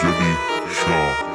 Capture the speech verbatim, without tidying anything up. Jaggi Shah.